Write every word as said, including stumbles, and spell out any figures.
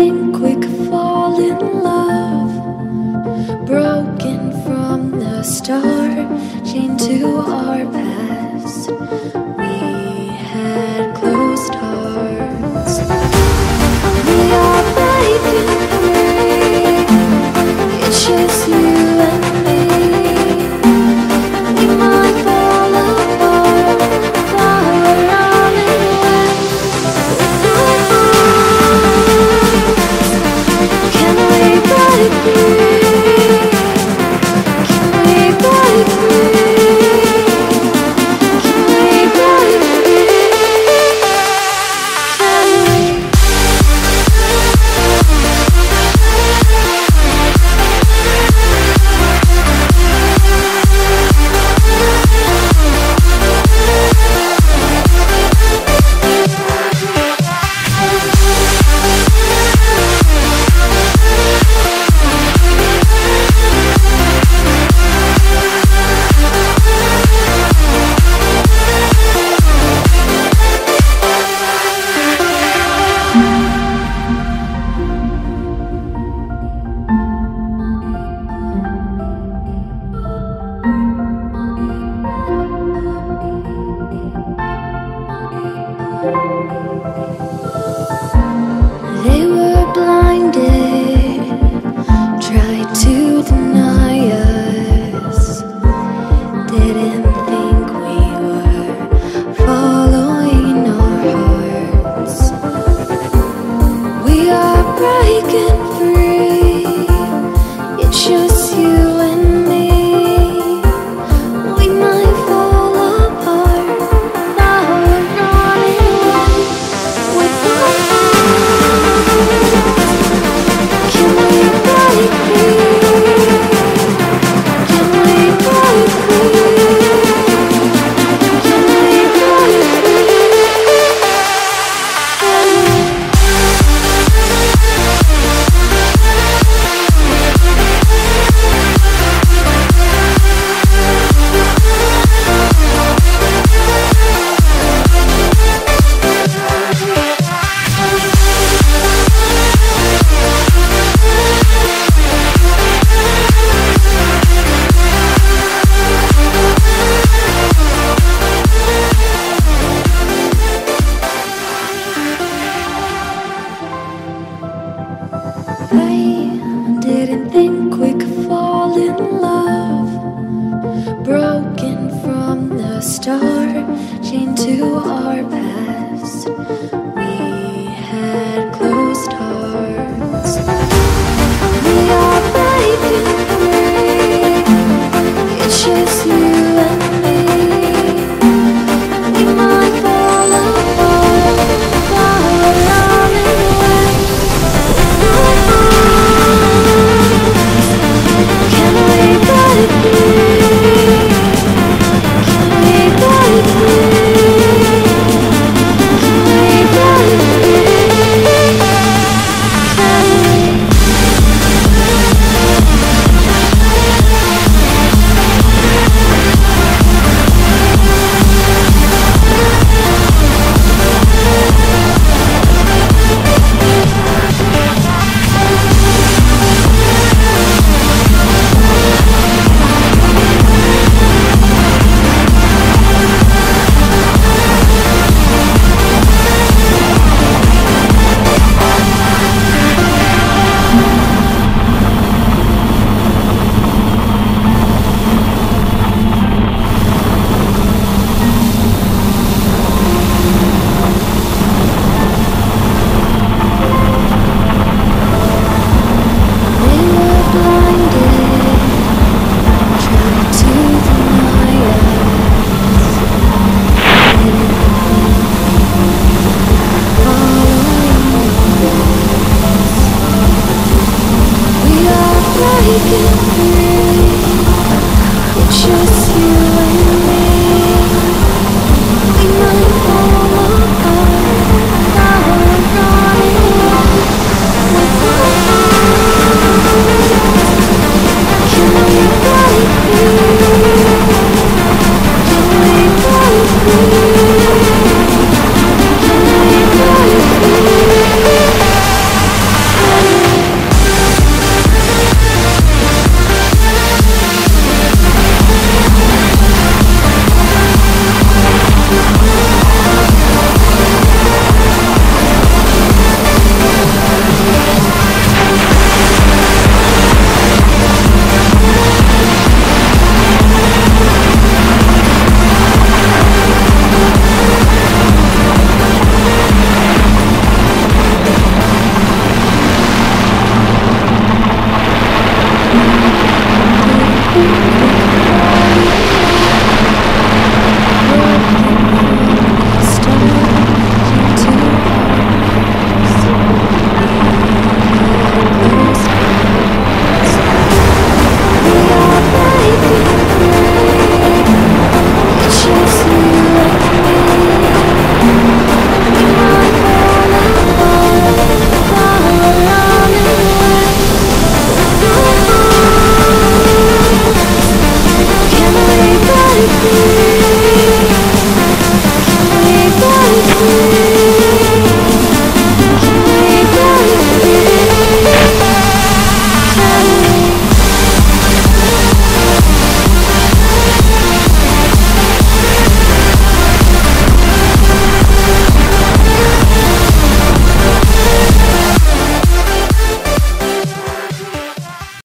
think we could fall in love? Broken from the start, chained to our past, we had closed hearts. We are breaking free, it's just you and me. We might fall apart, far out and wet. Can we break free? Can we break free? Can we break free? Can we? They were blinded, tried to deny us, didn't think we were following our hearts. We are breaking free, it's just you and me. I didn't think we could fall in love. Broken from the start, chained to our past.